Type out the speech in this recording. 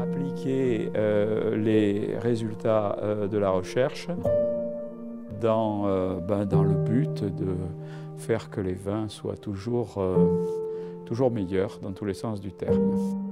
Appliquer les résultats de la recherche dans le but de faire que les vins soient toujours meilleurs dans tous les sens du terme.